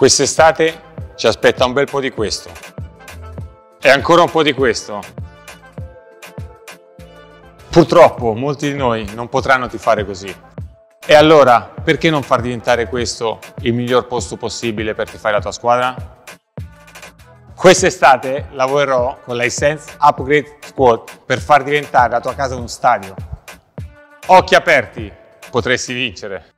Quest'estate ci aspetta un bel po' di questo. E ancora un po' di questo. Purtroppo molti di noi non potranno tifare così. E allora, perché non far diventare questo il miglior posto possibile per tifare la tua squadra? Quest'estate lavorerò con l'Hisense Upgrade Squad per far diventare la tua casa uno stadio. Occhi aperti, potresti vincere!